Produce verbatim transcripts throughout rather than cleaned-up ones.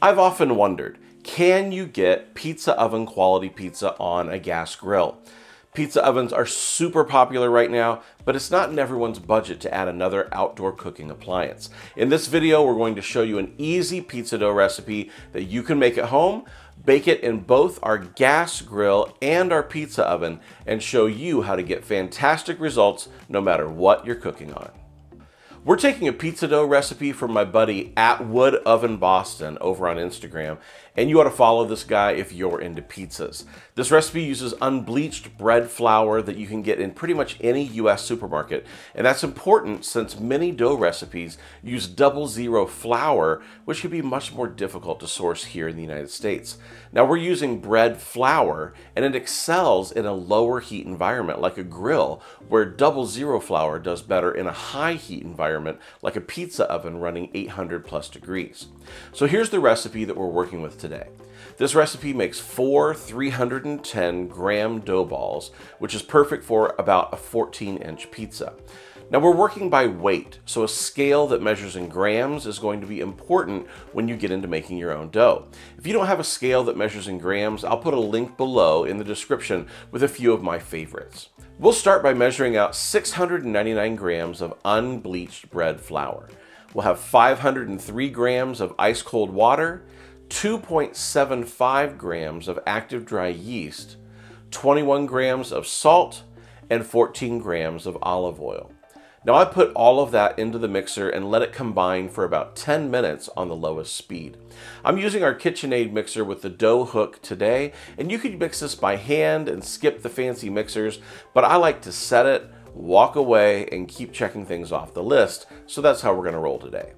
I've often wondered, can you get pizza oven quality pizza on a gas grill? Pizza ovens are super popular right now, but it's not in everyone's budget to add another outdoor cooking appliance. In this video, we're going to show you an easy pizza dough recipe that you can make at home, bake it in both our gas grill and our pizza oven, and show you how to get fantastic results no matter what you're cooking on. We're taking a pizza dough recipe from my buddy at Wood Oven Boston over on Instagram, and you ought to follow this guy if you're into pizzas. This recipe uses unbleached bread flour that you can get in pretty much any U S supermarket, and that's important since many dough recipes use double zero flour, which can be much more difficult to source here in the United States. Now we're using bread flour, and it excels in a lower heat environment like a grill, where double zero flour does better in a high heat environment like a pizza oven running eight hundred plus degrees. So here's the recipe that we're working with today. This recipe makes four three hundred ten gram dough balls, which is perfect for about a fourteen inch pizza. Now we're working by weight, so a scale that measures in grams is going to be important when you get into making your own dough. If you don't have a scale that measures in grams, I'll put a link below in the description with a few of my favorites. We'll start by measuring out six hundred ninety-nine grams of unbleached bread flour. We'll have five hundred three grams of ice cold water, two point seven five grams of active dry yeast, twenty-one grams of salt, and fourteen grams of olive oil. Now I put all of that into the mixer and let it combine for about ten minutes on the lowest speed. I'm using our KitchenAid mixer with the dough hook today, and you could mix this by hand and skip the fancy mixers, but I like to set it, walk away, and keep checking things off the list, so that's how we're gonna roll today.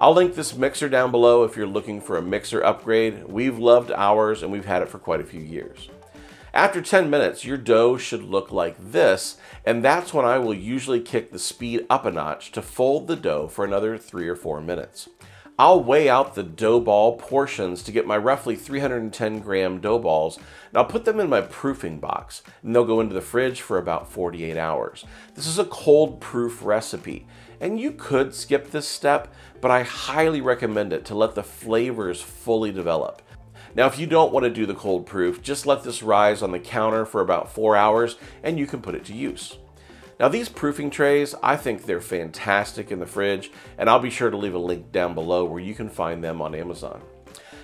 I'll link this mixer down below if you're looking for a mixer upgrade. We've loved ours and we've had it for quite a few years. After ten minutes, your dough should look like this, and that's when I will usually kick the speed up a notch to fold the dough for another three or four minutes. I'll weigh out the dough ball portions to get my roughly three hundred ten gram dough balls, and I'll put them in my proofing box, and they'll go into the fridge for about forty-eight hours. This is a cold proof recipe, and you could skip this step, but I highly recommend it to let the flavors fully develop. Now, if you don't want to do the cold proof, just let this rise on the counter for about four hours and you can put it to use. Now, these proofing trays, I think they're fantastic in the fridge, and I'll be sure to leave a link down below where you can find them on Amazon.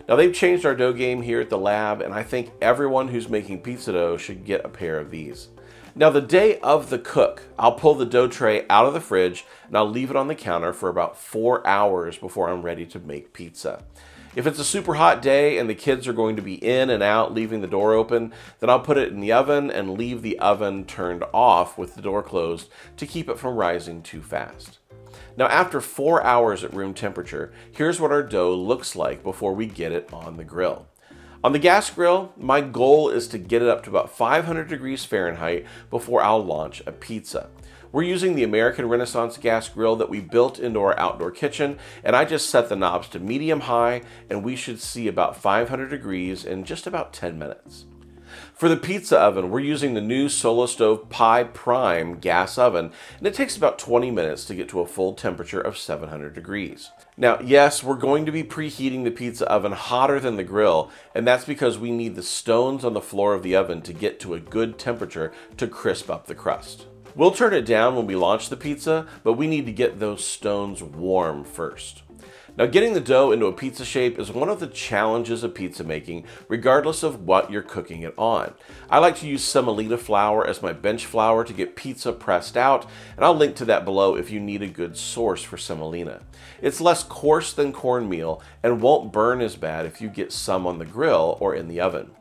Now, they've changed our dough game here at the lab, and I think everyone who's making pizza dough should get a pair of these. Now, the day of the cook, I'll pull the dough tray out of the fridge and I'll leave it on the counter for about four hours before I'm ready to make pizza. If it's a super hot day and the kids are going to be in and out, leaving the door open, then I'll put it in the oven and leave the oven turned off with the door closed to keep it from rising too fast. Now, after four hours at room temperature, here's what our dough looks like before we get it on the grill. On the gas grill, my goal is to get it up to about five hundred degrees Fahrenheit before I'll launch a pizza. We're using the American Renaissance gas grill that we built into our outdoor kitchen, and I just set the knobs to medium high, and we should see about five hundred degrees in just about ten minutes. For the pizza oven, we're using the new Solo Stove Pie Prime gas oven, and it takes about twenty minutes to get to a full temperature of seven hundred degrees. Now, yes, we're going to be preheating the pizza oven hotter than the grill, and that's because we need the stones on the floor of the oven to get to a good temperature to crisp up the crust. We'll turn it down when we launch the pizza, but we need to get those stones warm first. Now, getting the dough into a pizza shape is one of the challenges of pizza making, regardless of what you're cooking it on. I like to use semolina flour as my bench flour to get pizza pressed out, and I'll link to that below if you need a good source for semolina. It's less coarse than cornmeal and won't burn as bad if you get some on the grill or in the oven.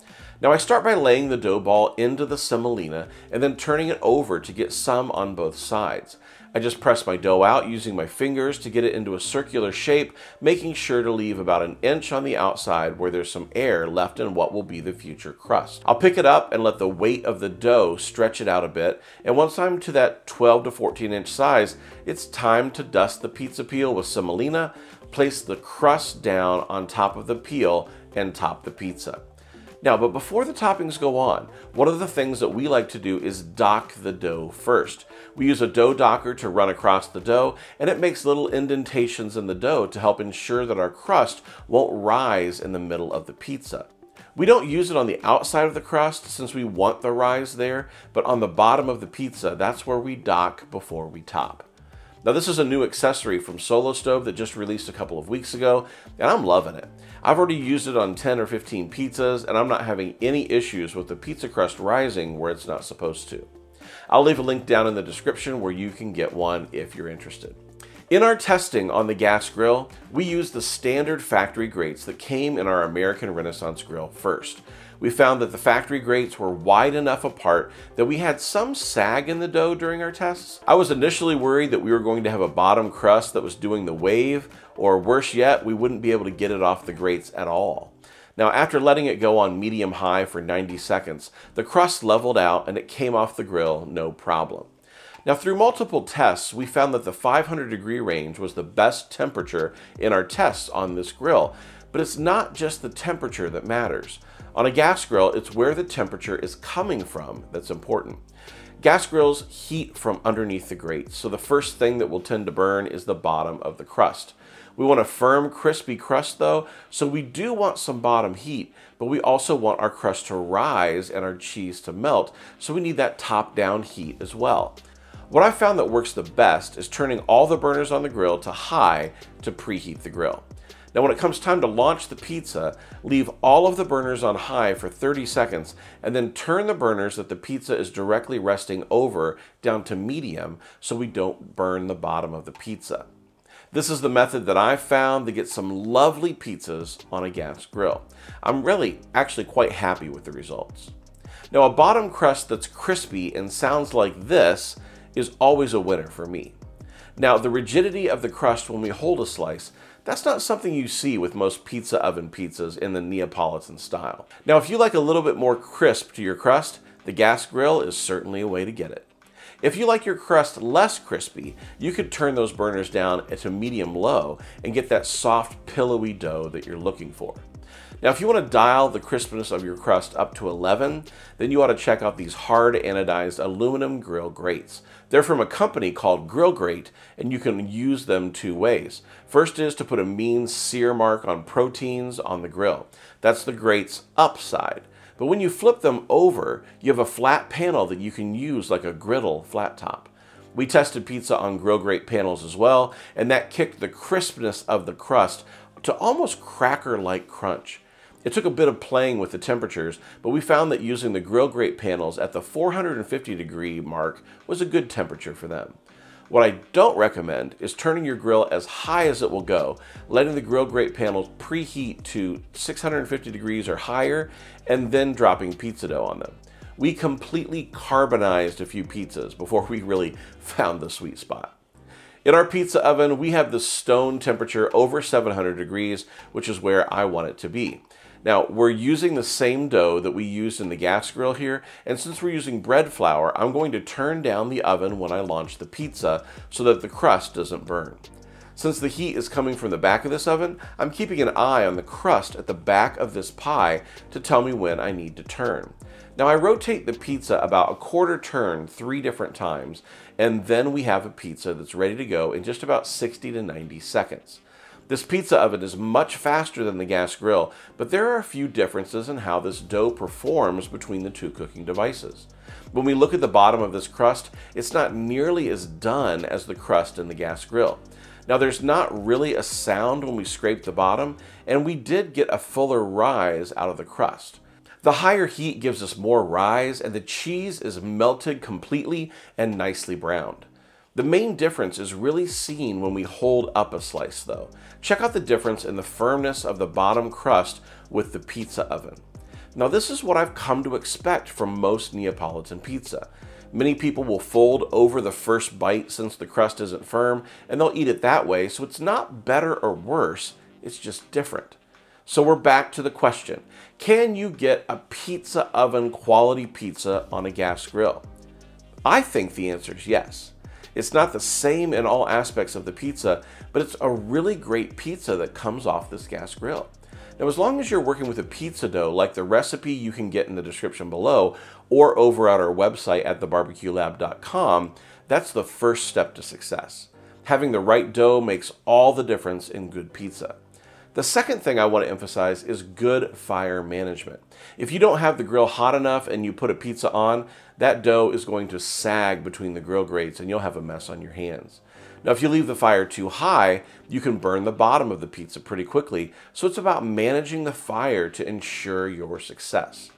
Now I start by laying the dough ball into the semolina and then turning it over to get some on both sides. I just press my dough out using my fingers to get it into a circular shape, making sure to leave about an inch on the outside where there's some air left in what will be the future crust. I'll pick it up and let the weight of the dough stretch it out a bit, and once I'm to that twelve to fourteen inch size, it's time to dust the pizza peel with semolina, place the crust down on top of the peel, and top the pizza. Now, but before the toppings go on, one of the things that we like to do is dock the dough first. We use a dough docker to run across the dough, and it makes little indentations in the dough to help ensure that our crust won't rise in the middle of the pizza. We don't use it on the outside of the crust since we want the rise there, but on the bottom of the pizza, that's where we dock before we top. Now, this is a new accessory from Solo Stove that just released a couple of weeks ago, and I'm loving it. I've already used it on ten or fifteen pizzas, and I'm not having any issues with the pizza crust rising where it's not supposed to. I'll leave a link down in the description where you can get one if you're interested. In our testing on the gas grill, we used the standard factory grates that came in our American Renaissance grill first. We found that the factory grates were wide enough apart that we had some sag in the dough during our tests. I was initially worried that we were going to have a bottom crust that was doing the wave, or worse yet, we wouldn't be able to get it off the grates at all. Now, after letting it go on medium-high for ninety seconds, the crust leveled out and it came off the grill no problem. Now, through multiple tests, we found that the five hundred degree range was the best temperature in our tests on this grill, but it's not just the temperature that matters. On a gas grill, it's where the temperature is coming from that's important. Gas grills heat from underneath the grate, so the first thing that will tend to burn is the bottom of the crust. We want a firm, crispy crust though, so we do want some bottom heat, but we also want our crust to rise and our cheese to melt, so we need that top-down heat as well. What I found that works the best is turning all the burners on the grill to high to preheat the grill. Now, when it comes time to launch the pizza, leave all of the burners on high for thirty seconds and then turn the burners that the pizza is directly resting over down to medium so we don't burn the bottom of the pizza. This is the method that I've found to get some lovely pizzas on a gas grill. I'm really actually quite happy with the results. Now, a bottom crust that's crispy and sounds like this is always a winner for me. Now, the rigidity of the crust when we hold a slice, that's not something you see with most pizza oven pizzas in the Neapolitan style. Now, if you like a little bit more crisp to your crust, the gas grill is certainly a way to get it. If you like your crust less crispy, you could turn those burners down to medium-low and get that soft, pillowy dough that you're looking for. Now, if you want to dial the crispness of your crust up to eleven, then you ought to check out these hard anodized aluminum grill grates. They're from a company called GrillGrate, and you can use them two ways. First is to put a mean sear mark on proteins on the grill. That's the grate's upside. But when you flip them over, you have a flat panel that you can use like a griddle flat top. We tested pizza on GrillGrate panels as well, and that kicked the crispness of the crust to almost cracker-like crunch. It took a bit of playing with the temperatures, but we found that using the GrillGrate panels at the four hundred fifty degree mark was a good temperature for them. What I don't recommend is turning your grill as high as it will go, letting the GrillGrate panels preheat to six hundred fifty degrees or higher, and then dropping pizza dough on them. We completely carbonized a few pizzas before we really found the sweet spot. In our pizza oven, we have the stone temperature over seven hundred degrees, which is where I want it to be. Now, we're using the same dough that we used in the gas grill here, and since we're using bread flour, I'm going to turn down the oven when I launch the pizza so that the crust doesn't burn. Since the heat is coming from the back of this oven, I'm keeping an eye on the crust at the back of this pie to tell me when I need to turn. Now, I rotate the pizza about a quarter turn three different times, and then we have a pizza that's ready to go in just about sixty to ninety seconds. This pizza oven is much faster than the gas grill, but there are a few differences in how this dough performs between the two cooking devices. When we look at the bottom of this crust, it's not nearly as done as the crust in the gas grill. Now, there's not really a sound when we scrape the bottom, and we did get a fuller rise out of the crust. The higher heat gives us more rise, and the cheese is melted completely and nicely browned. The main difference is really seen when we hold up a slice though. Check out the difference in the firmness of the bottom crust with the pizza oven. Now, this is what I've come to expect from most Neapolitan pizza. Many people will fold over the first bite since the crust isn't firm, and they'll eat it that way, so it's not better or worse, it's just different. So we're back to the question, can you get a pizza oven quality pizza on a gas grill? I think the answer is yes. It's not the same in all aspects of the pizza, but it's a really great pizza that comes off this gas grill. Now, as long as you're working with a pizza dough like the recipe you can get in the description below or over at our website at the barbecue lab dot com, that's the first step to success. Having the right dough makes all the difference in good pizza. The second thing I want to emphasize is good fire management. If you don't have the grill hot enough and you put a pizza on, that dough is going to sag between the grill grates and you'll have a mess on your hands. Now, if you leave the fire too high, you can burn the bottom of the pizza pretty quickly, so it's about managing the fire to ensure your success.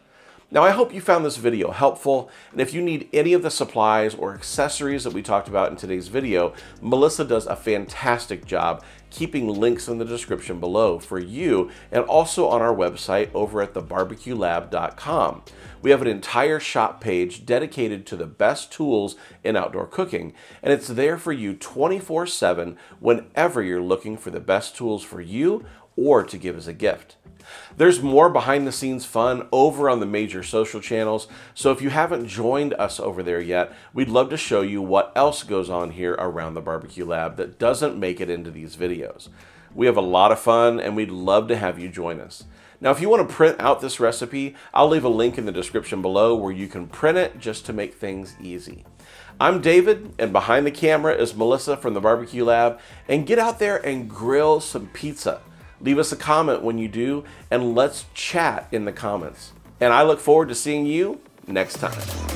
Now, I hope you found this video helpful, and if you need any of the supplies or accessories that we talked about in today's video, Melissa does a fantastic job keeping links in the description below for you, and also on our website over at the barbecue lab dot com. We have an entire shop page dedicated to the best tools in outdoor cooking, and it's there for you twenty-four seven whenever you're looking for the best tools for you or to give as a gift. There's more behind the scenes fun over on the major social channels, so if you haven't joined us over there yet, we'd love to show you what else goes on here around the Barbecue Lab that doesn't make it into these videos. We have a lot of fun and we'd love to have you join us. Now, if you want to print out this recipe, I'll leave a link in the description below where you can print it just to make things easy. I'm David, and behind the camera is Melissa from the Barbecue Lab, and get out there and grill some pizza. Leave us a comment when you do, and let's chat in the comments. And I look forward to seeing you next time.